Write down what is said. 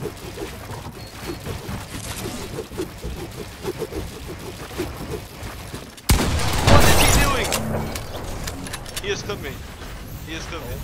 What is he doing? He has stopped me. He has stopped me.